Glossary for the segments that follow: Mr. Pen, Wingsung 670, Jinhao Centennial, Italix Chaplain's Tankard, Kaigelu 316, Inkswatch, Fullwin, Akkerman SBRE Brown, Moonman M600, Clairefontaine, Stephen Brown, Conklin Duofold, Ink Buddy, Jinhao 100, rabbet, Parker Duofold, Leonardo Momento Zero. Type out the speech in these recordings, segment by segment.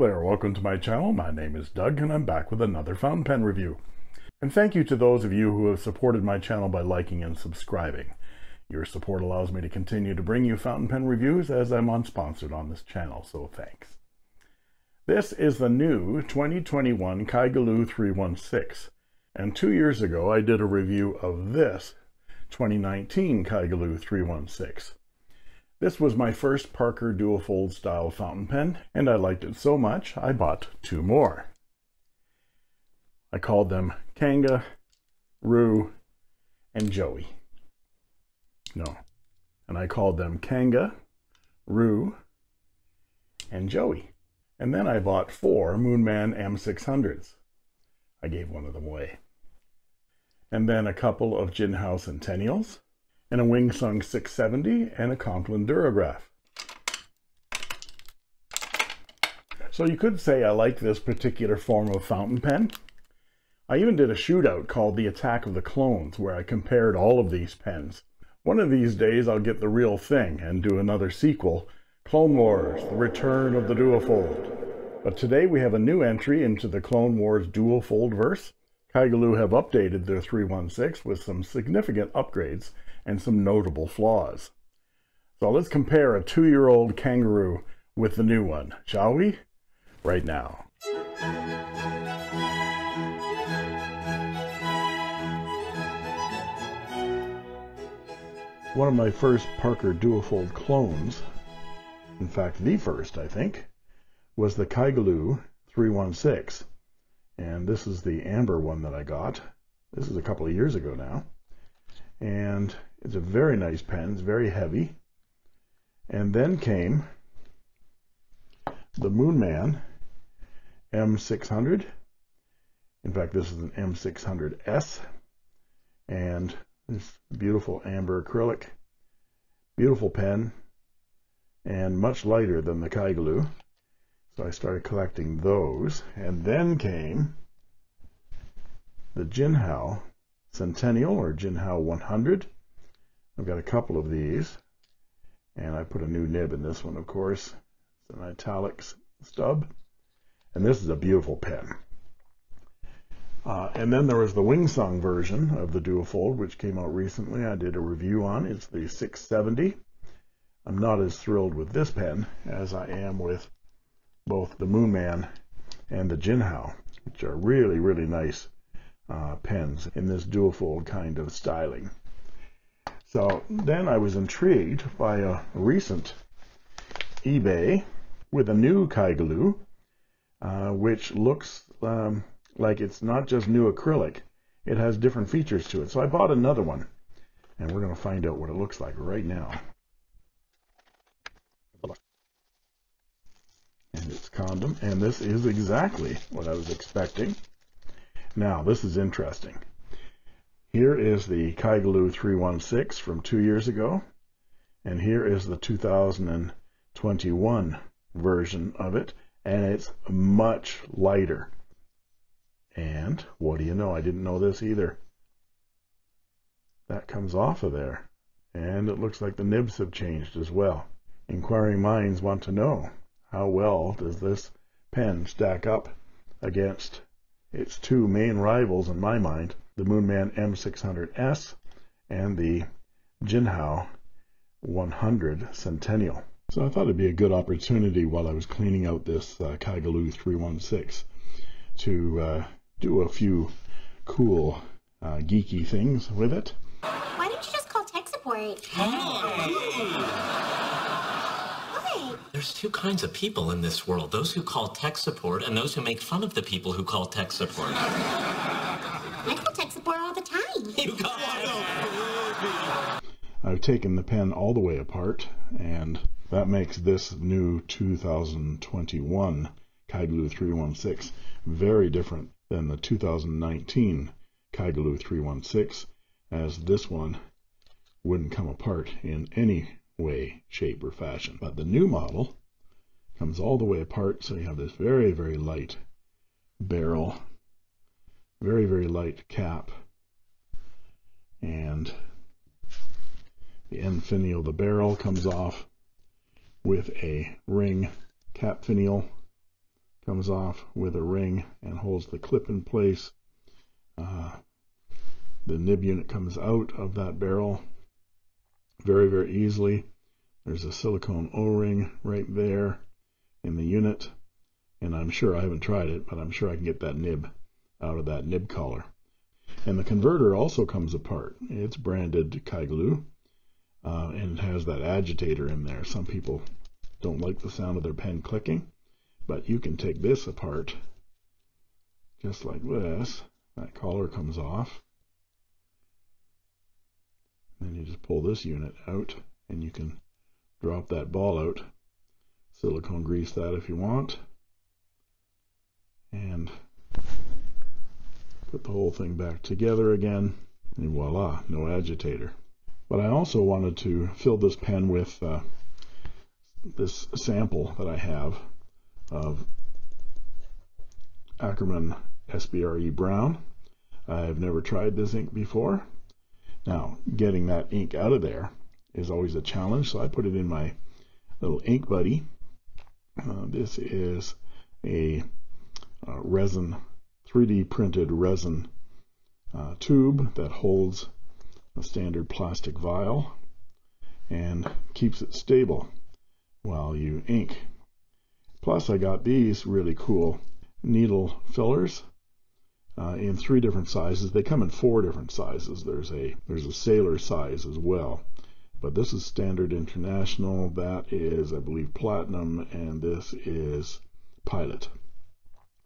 there, welcome to my channel. My name is Doug and I'm back with another fountain pen review. And thank you to those of you who have supported my channel by liking and subscribing. Your support allows me to continue to bring you fountain pen reviews as I'm unsponsored on this channel, so thanks. This is the new 2021 Kaigelu 316, and 2 years ago I did a review of this 2019 Kaigelu 316. This was my first Parker Duofold style fountain pen, and I liked it so much I bought two more. I called them Kanga, Rue, and Joey. No, and I called them Kanga, Rue, and Joey. And then I bought four Moonman M600s. I gave one of them away. And then a couple of Jinhao Centennials, and a Wingsung 670, and a Conklin Duofold. So you could say I like this particular form of fountain pen. I even did a shootout called The Attack of the Clones, where I compared all of these pens. One of these days I'll get the real thing and do another sequel, Clone Wars, The Return of the Duofold. But today we have a new entry into the Clone Wars Duofold verse. Kaigelu have updated their 316 with some significant upgrades and some notable flaws. So let's compare a 2-year-old kangaroo with the new one, shall we? Right now. One of my first Parker Duofold clones, in fact the first I think, was the Kaigelu 316. And this is the amber one that I got. This is a couple of years ago now. And it's a very nice pen, it's very heavy. And then came the Moonman M600. In fact, this is an M600S. And this beautiful amber acrylic. Beautiful pen. And much lighter than the Kaigelu. So I started collecting those. And then came the Jinhao Centennial, or Jinhao 100. I've got a couple of these, and I put a new nib in this one, of course. It's an Italix stub, and this is a beautiful pen. And then there was the Wingsung version of the Duofold, which came out recently. I did a review on. It's the 670. I'm not as thrilled with this pen as I am with both the Moonman and the Jinhao, which are really, really nice pens in this Duofold kind of styling. So then I was intrigued by a recent eBay with a new Kaigelu, which looks like it's not just new acrylic, it has different features to it. So I bought another one, and we're going to find out what it looks like right now. And it's condom, and this is exactly what I was expecting. Now, this is interesting. Here is the Kaigelu 316 from 2 years ago, and here is the 2021 version of it, and it's much lighter. And what do you know? I didn't know this either. That comes off of there, and it looks like the nibs have changed as well. Inquiring minds want to know, how well does this pen stack up against its two main rivals in my mind, the Moonman M600S and the Jinhao 100 Centennial. So I thought it'd be a good opportunity while I was cleaning out this Kaigelu 316 to do a few cool geeky things with it. Why don't you just call tech support? There's two kinds of people in this world, those who call tech support and those who make fun of the people who call tech support. I call tech support all the time. You got it. I've taken the pen all the way apart, and that makes this new 2021 Kaigelu 316 very different than the 2019 Kaigelu 316, as this one wouldn't come apart in any way, shape, or fashion. But the new model comes all the way apart, so you have this very, very light barrel, very, very light cap, and the end finial of the barrel comes off with a ring cap finial comes off with a ring and holds the clip in place. The nib unit comes out of that barrel very, very easily. There's a silicone o-ring right there in the unit, and I'm sure, I haven't tried it, but I'm sure I can get that nib out of that nib collar. And the converter also comes apart. It's branded Kaigelu, and it has that agitator in there. Some people don't like the sound of their pen clicking, but you can take this apart just like this. That collar comes off. Then you just pull this unit out and you can drop that ball out. Silicone grease that if you want, and put the whole thing back together again, and voila, no agitator. But I also wanted to fill this pen with this sample that I have of Akkerman SBRE Brown. I've never tried this ink before. Now, getting that ink out of there is always a challenge, so I put it in my little ink buddy. This is a resin, 3D printed resin tube that holds a standard plastic vial and keeps it stable while you ink. Plus, I got these really cool needle fillers in 3 different sizes. They come in 4 different sizes. There's a sailor size as well, but this is standard international. That is, I believe, platinum, and this is pilot.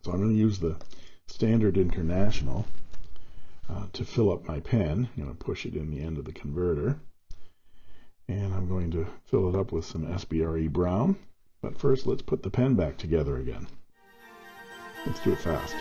So I'm going to use the standard international to fill up my pen. I'm going to push it in the end of the converter, and I'm going to fill it up with some SBRE Brown. But first, let's put the pen back together again. Let's do it fast.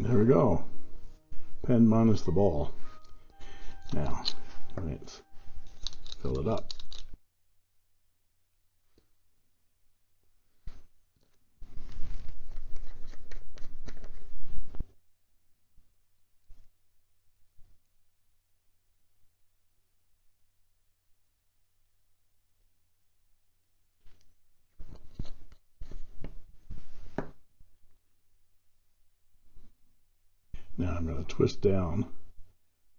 There we go. Pen minus the ball. Now, let's fill it up. Now I'm going to twist down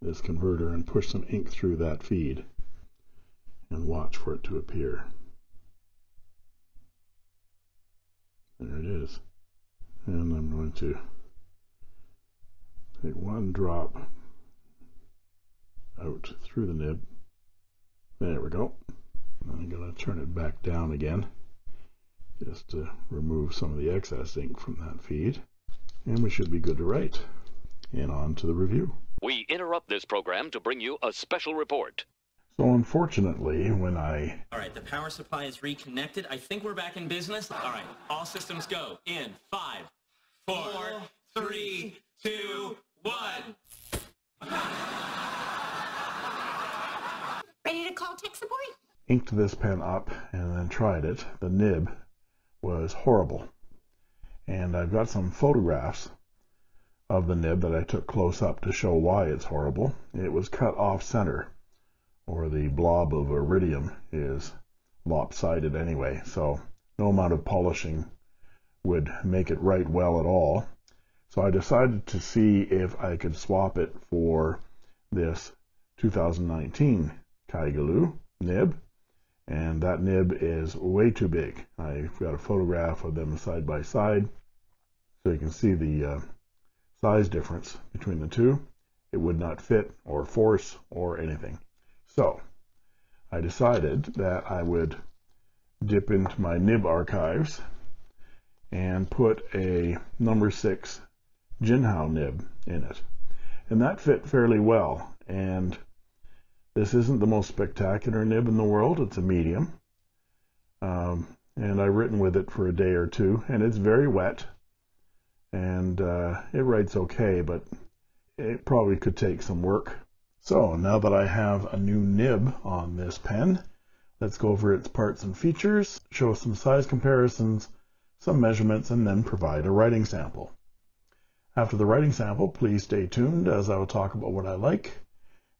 this converter and push some ink through that feed and watch for it to appear. There it is. And I'm going to take one drop out through the nib. There we go. I'm going to turn it back down again just to remove some of the excess ink from that feed. And we should be good to write. And on to the review. We interrupt this program to bring you a special report. So unfortunately, when I... Alright, the power supply is reconnected. I think we're back in business. Alright, all systems go in 5, 4, 3, 2, 1. Ready to call tech support? Inked this pen up and then tried it. The nib was horrible. And I've got some photographs of the nib that I took close up to show why it's horrible. It was cut off center, or the blob of iridium is lopsided anyway, so no amount of polishing would make it write well at all. So I decided to see if I could swap it for this 2019 Kaigelu nib, and that nib is way too big. I've got a photograph of them side by side, so you can see the size difference between the two. It would not fit or force or anything. So I decided that I would dip into my nib archives and put a number 6 Jinhao nib in it. And that fit fairly well, and this isn't the most spectacular nib in the world. It's a medium, and I've written with it for a day or two, and it's very wet, and it writes okay, but it probably could take some work. So now that I have a new nib on this pen, let's go over its parts and features, show some size comparisons, some measurements, and then provide a writing sample. After the writing sample, please stay tuned as I will talk about what I like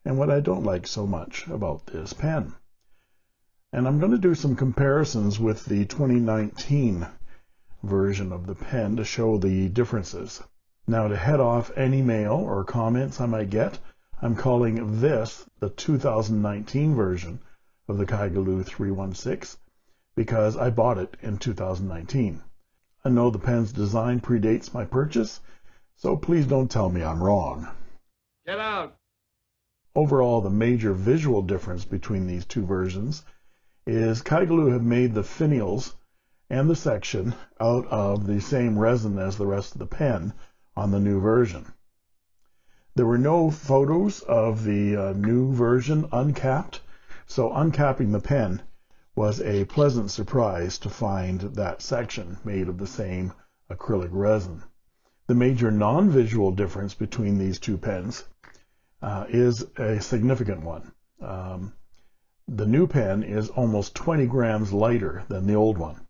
and what I don't like so much about this pen. And I'm going to do some comparisons with the 2019 version of the pen to show the differences. Now, to head off any mail or comments I might get, I'm calling this the 2019 version of the Kaigelu 316 because I bought it in 2019. I know the pen's design predates my purchase, so please don't tell me I'm wrong. Get out! Overall, the major visual difference between these two versions is Kaigelu have made the finials and the section out of the same resin as the rest of the pen on the new version. There were no photos of the new version uncapped, so uncapping the pen was a pleasant surprise to find that section made of the same acrylic resin. The major non-visual difference between these two pens is a significant one. The new pen is almost 20 grams lighter than the old one.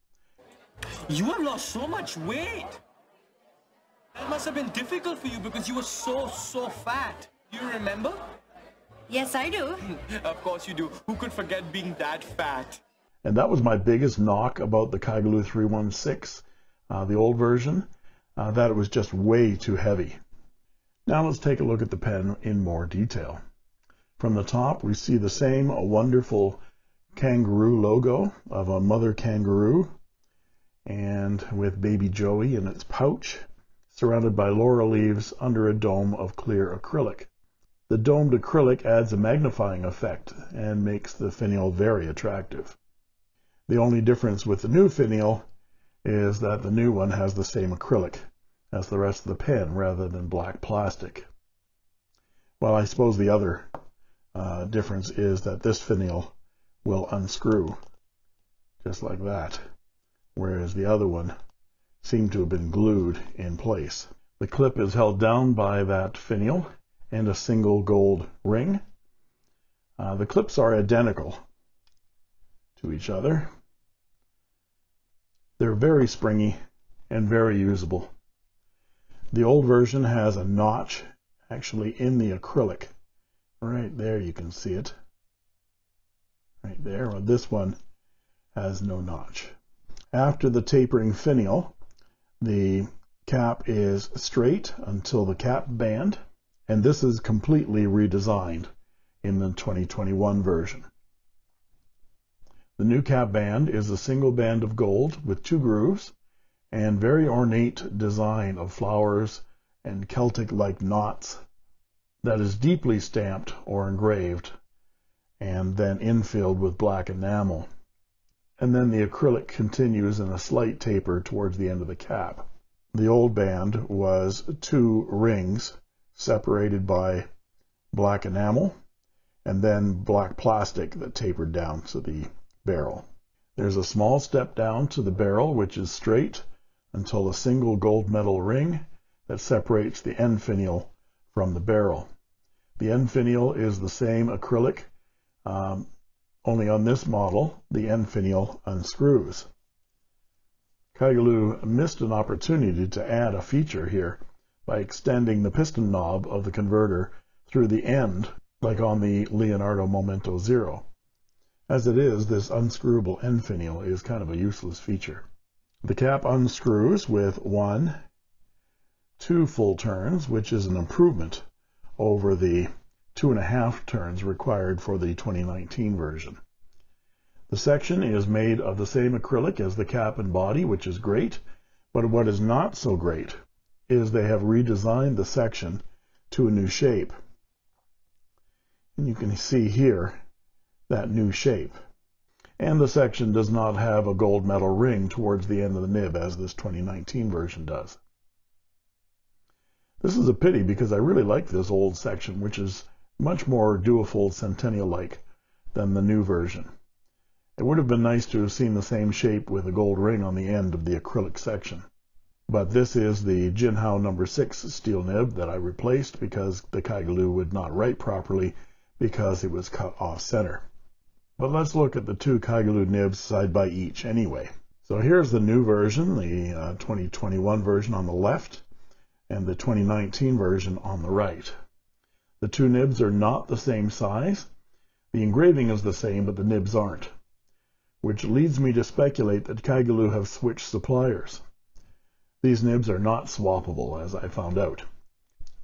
You have lost so much weight! That must have been difficult for you because you were so fat. Do you remember? Yes, I do. Of course you do. Who could forget being that fat? And that was my biggest knock about the Kaigelu 316, the old version, that it was just way too heavy. Now let's take a look at the pen in more detail. From the top, we see the same wonderful kangaroo logo of a mother kangaroo, and with baby Joey in its pouch, surrounded by laurel leaves under a dome of clear acrylic. The domed acrylic adds a magnifying effect and makes the finial very attractive. The only difference with the new finial is that the new one has the same acrylic as the rest of the pen rather than black plastic. Well, I suppose the other difference is that this finial will unscrew just like that, whereas the other one seemed to have been glued in place. The clip is held down by that finial and a single gold ring. The clips are identical to each other. They're very springy and very usable. The old version has a notch actually in the acrylic. Right there, you can see it. Right there. Well, this one has no notch. After the tapering finial, the cap is straight until the cap band, and this is completely redesigned in the 2021 version. The new cap band is a single band of gold with two grooves and very ornate design of flowers and Celtic-like knots that is deeply stamped or engraved and then infilled with black enamel. And then the acrylic continues in a slight taper towards the end of the cap. The old band was two rings separated by black enamel and then black plastic that tapered down to the barrel. There's a small step down to the barrel, which is straight until a single gold metal ring that separates the end finial from the barrel. The end finial is the same acrylic, only on this model the end finial unscrews. Kaigelu missed an opportunity to add a feature here by extending the piston knob of the converter through the end, like on the Leonardo Momento Zero. As it is, this unscrewable end finial is kind of a useless feature. The cap unscrews with 1-2 full turns, which is an improvement over the 2.5 turns required for the 2019 version. The section is made of the same acrylic as the cap and body, which is great, but what is not so great is they have redesigned the section to a new shape. And you can see here that new shape. And the section does not have a gold metal ring towards the end of the nib as this 2019 version does. This is a pity because I really like this old section, which is much more Duofold Centennial-like than the new version. It would have been nice to have seen the same shape with a gold ring on the end of the acrylic section. But this is the Jinhao No. 6 steel nib that I replaced because the Kaigelu would not write properly because it was cut off-center. But let's look at the two Kaigelu nibs side by each anyway. So here's the new version, the 2021 version on the left, and the 2019 version on the right. The two nibs are not the same size. The engraving is the same, but the nibs aren't, which leads me to speculate that Kaigelu have switched suppliers. These nibs are not swappable, as I found out.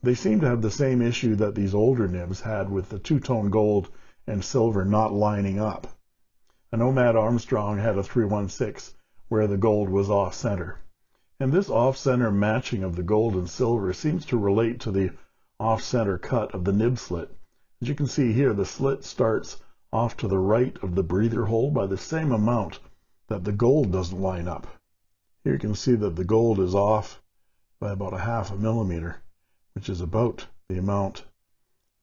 They seem to have the same issue that these older nibs had with the two-tone gold and silver not lining up. An Nomad Armstrong had a 316 where the gold was off-center, and this off-center matching of the gold and silver seems to relate to the off-center cut of the nib slit. As you can see here, the slit starts off to the right of the breather hole by the same amount that the gold doesn't line up. Here you can see that the gold is off by about a half a millimeter, which is about the amount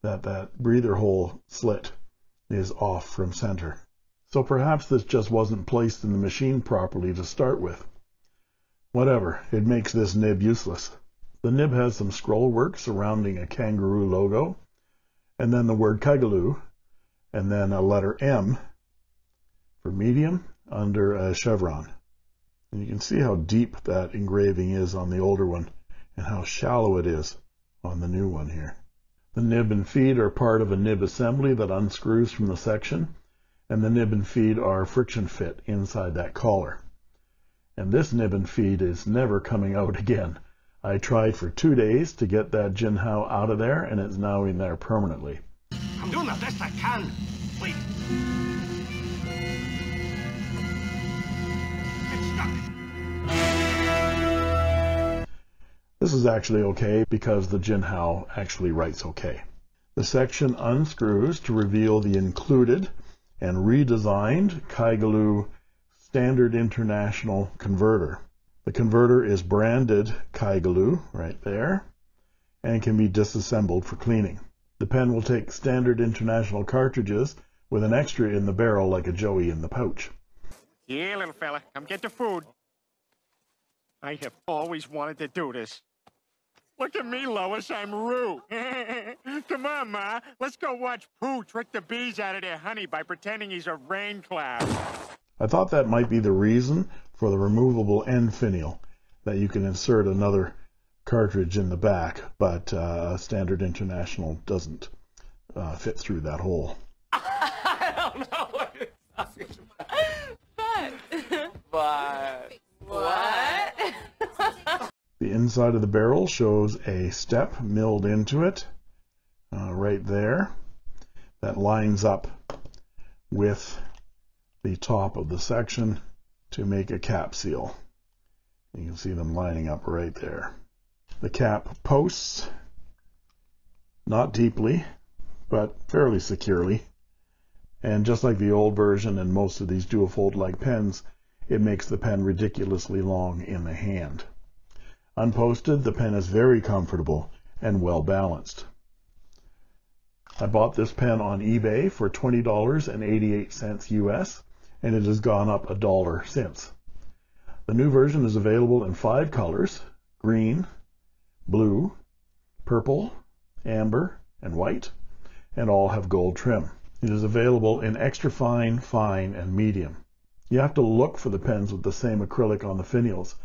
that breather hole slit is off from center. So perhaps this just wasn't placed in the machine properly to start with. Whatever, it makes this nib useless. The nib has some scroll work surrounding a kangaroo logo, and then the word Kaigelu, and then a letter M for medium under a chevron. And you can see how deep that engraving is on the older one and how shallow it is on the new one here. The nib and feed are part of a nib assembly that unscrews from the section, and the nib and feed are friction fit inside that collar. And this nib and feed is never coming out again. I tried for 2 days to get that Jinhao out of there, and it's now in there permanently. I'm doing the best I can. Wait. It's stuck. This is actually okay because the Jinhao actually writes okay. The section unscrews to reveal the included and redesigned Kaigelu Standard International Converter. The converter is branded Kaigelu right there and can be disassembled for cleaning. The pen will take standard international cartridges with an extra in the barrel like a joey in the pouch. Yeah, little fella, come get the food. I have always wanted to do this. Look at me, Lois, I'm Roo. Come on, Ma, let's go watch Pooh trick the bees out of their honey by pretending he's a rain cloud. I thought that might be the reason for the removable end finial, that you can insert another cartridge in the back, but Standard International doesn't fit through that hole. I don't know what you're talking about. But what? The inside of the barrel shows a step milled into it, right there, that lines up with the top of the section to make a cap seal. You can see them lining up right there. The cap posts, not deeply, but fairly securely. And just like the old version and most of these Duofold-like pens, it makes the pen ridiculously long in the hand. Unposted, the pen is very comfortable and well balanced. I bought this pen on eBay for $20.88 US, and it has gone up $1 since. The new version is available in 5 colors: green, blue, purple, amber, and white, and all have gold trim. It is available in extra fine, fine, and medium. You have to look for the pens with the same acrylic on the finials,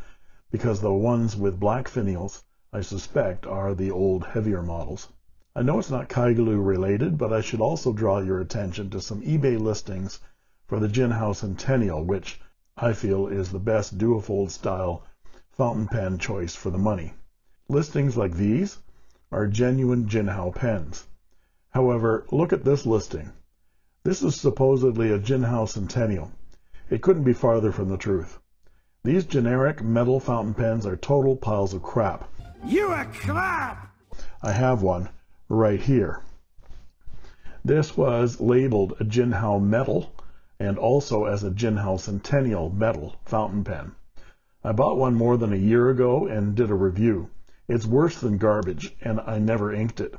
because the ones with black finials, I suspect, are the old, heavier models. I know it's not Kaigelu related, but I should also draw your attention to some eBay listings for the Jinhao Centennial, which I feel is the best Duofold style fountain pen choice for the money. Listings like these are genuine Jinhao pens. However, look at this listing. This is supposedly a Jinhao Centennial. It couldn't be farther from the truth. These generic metal fountain pens are total piles of crap. You a crap! I have one right here. This was labeled a Jinhao Metal and also as a Jinhao Centennial Metal fountain pen. I bought one more than a year ago and did a review. It's worse than garbage, and I never inked it.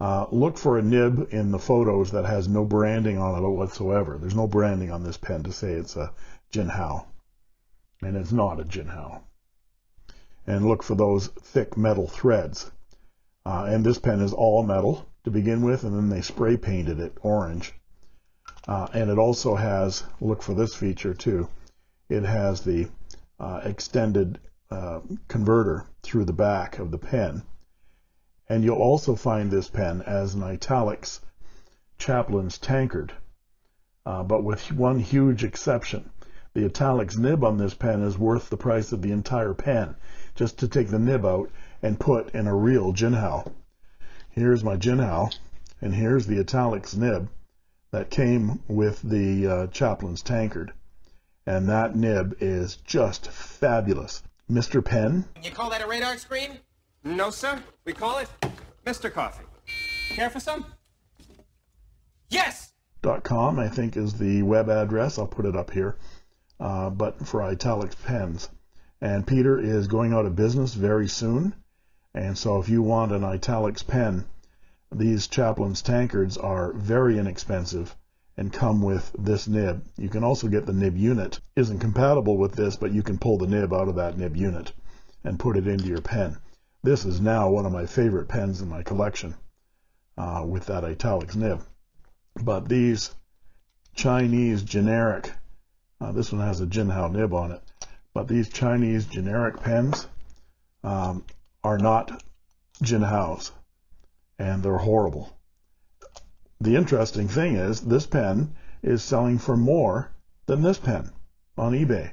Look for a nib in the photos that has no branding on it whatsoever. There's no branding on this pen to say it's a Jinhao, and it's not a Jinhao. And look for those thick metal threads. And this pen is all metal to begin with, and then they spray painted it orange. And it also has, look for this feature too, it has the extended converter through the back of the pen. And you'll also find this pen as an Italix Chaplain's Tankard, but with one huge exception. The Italix nib on this pen is worth the price of the entire pen, just to take the nib out and put in a real Jinhao. Here's my Jinhao, and here's the Italix nib that came with the Chaplain's Tankard. And that nib is just fabulous. Mr. Pen? You call that a radar screen? No, sir. We call it Mr. Coffee. Care for some? Yes! .com, I think, is the web address. I'll put it up here. But for Italix pens. And Peter is going out of business very soon. And so if you want an Italix pen, these Chaplain's Tankards are very inexpensive and come with this nib. You can also get the nib unit. Isn't compatible with this, but you can pull the nib out of that nib unit and put it into your pen. This is now one of my favorite pens in my collection with that Italix nib. But these Chinese generic, this one has a Jinhao nib on it, but these Chinese generic pens are not Jinhaos, and they're horrible. The interesting thing is this pen is selling for more than this pen on eBay,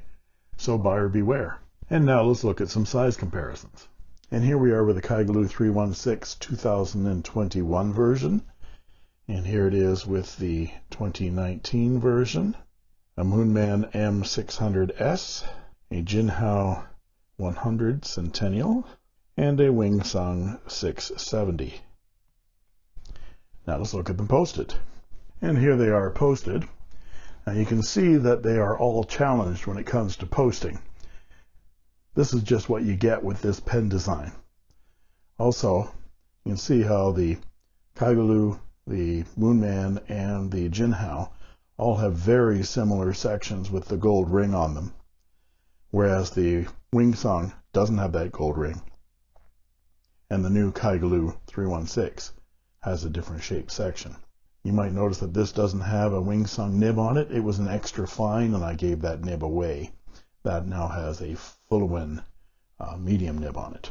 so buyer beware. And now let's look at some size comparisons. And here we are with the Kaigelu 316 2021 version. And here it is with the 2019 version. A Moonman M600S, a Jinhao 100 Centennial, and a Wingsung 670. Now let's look at them posted. And here they are posted. Now you can see that they are all challenged when it comes to posting. This is just what you get with this pen design. Also, you can see how the Kaigelu, the Moonman, and the Jinhao all have very similar sections with the gold ring on them, whereas the Wingsung doesn't have that gold ring, and the new Kaigelu 316 has a different shaped section. You might notice that this doesn't have a Wingsung nib on it. It was an extra fine, and I gave that nib away. That now has a Fullwin medium nib on it.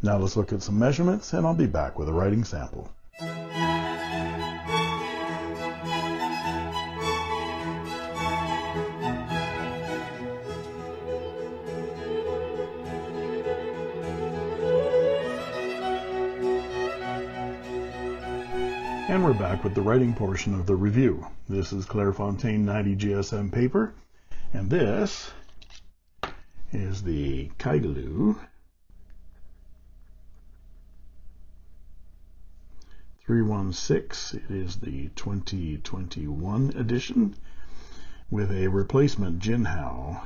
Now let's look at some measurements, and I'll be back with a writing sample. And we're back with the writing portion of the review. This is Clairefontaine 90 GSM paper, and this is the Kaigelu 316. It is the 2021 edition with a replacement Jinhao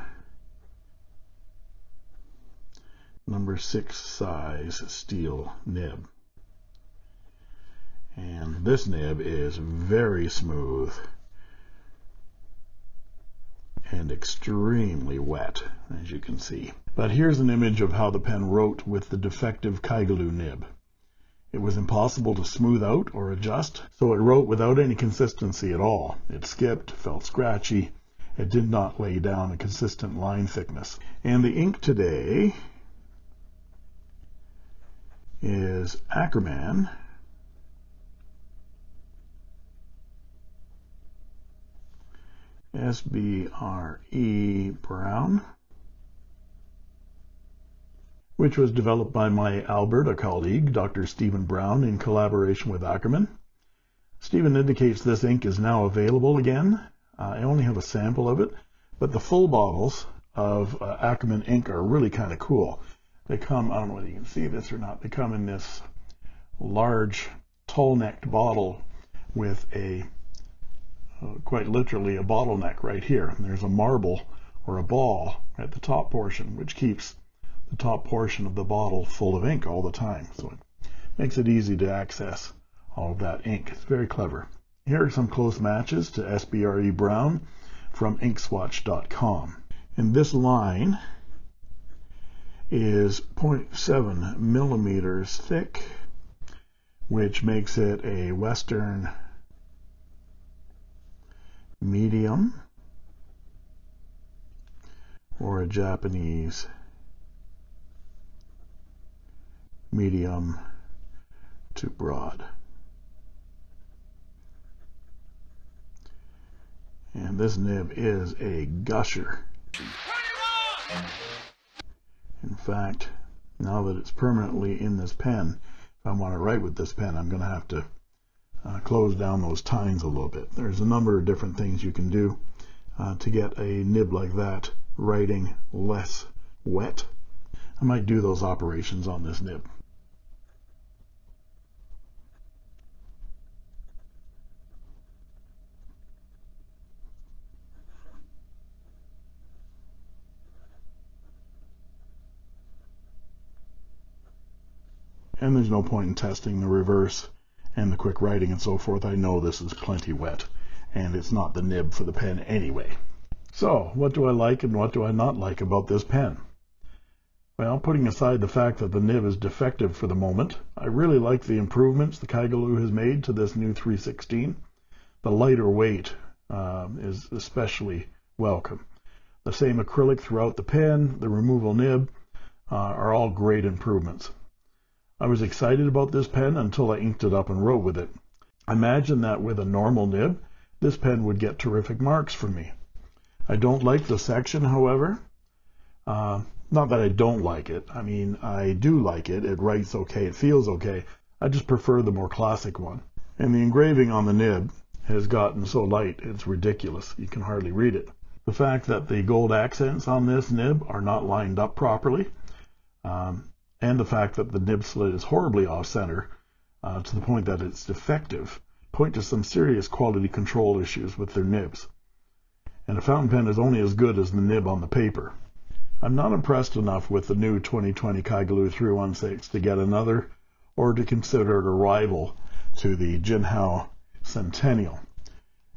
number 6 size steel nib. And this nib is very smooth and extremely wet, as you can see. But here's an image of how the pen wrote with the defective Kaigelu nib. It was impossible to smooth out or adjust, so it wrote without any consistency at all. It skipped, felt scratchy, it did not lay down a consistent line thickness. And the ink today is Akkerman SBRE Brown, which was developed by my Alberta colleague, Dr. Stephen Brown, in collaboration with Akkerman. Stephen indicates this ink is now available again. I only have a sample of it, but the full bottles of Akkerman ink are really kind of cool. They come, I don't know whether you can see this or not, they come in this large tall-necked bottle with a quite literally a bottleneck right here, and there's a marble or a ball at the top portion, which keeps the top portion of the bottle full of ink all the time, so it Makes it easy to access all of that ink. It's very clever. Here are some close matches to SBRE Brown from Inkswatch.com. And this line is 0.7 millimeters thick, which makes it a Western medium or a Japanese medium to broad. And this nib is a gusher. In fact, now that it's permanently in this pen, if I want to write with this pen, I'm going to have to close down those tines a little bit. There's a number of different things you can do to get a nib like that writing less wet. I might do those operations on this nib. And there's no point in testing the reverse and the quick writing and so forth. I know this is plenty wet, and it's not the nib for the pen anyway. So, what do I like and what do I not like about this pen? Well, putting aside the fact that the nib is defective for the moment, I really like the improvements the Kaigelu has made to this new 316. The lighter weight is especially welcome. The same acrylic throughout the pen, the removal nib are all great improvements. I was excited about this pen until I inked it up and wrote with it. I imagine that with a normal nib, this pen would get terrific marks for me. I don't like the section, however. Not that I don't like it. I mean, I do like it. It writes okay. It feels okay. I just prefer the more classic one. And the engraving on the nib has gotten so light, it's ridiculous. You can hardly read it. The fact that the gold accents on this nib are not lined up properly, and the fact that the nib slit is horribly off-center to the point that it's defective point to some serious quality control issues with their nibs. And a fountain pen is only as good as the nib on the paper. I'm not impressed enough with the new 2020 Kaigelu 316 to get another or to consider it a rival to the Jinhao Centennial.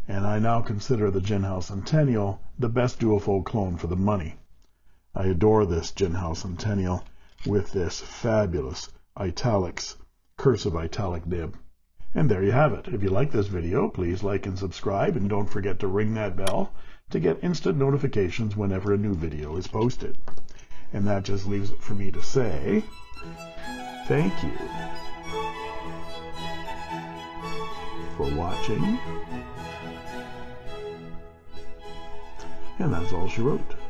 And I now consider the Jinhao Centennial the best Duofold clone for the money. I adore this Jinhao Centennial with this fabulous italics, cursive italic nib. And there you have it. If you like this video, please like and subscribe, and don't forget to ring that bell to get instant notifications whenever a new video is posted. And that just leaves it for me to say, thank you for watching. And that's all she wrote.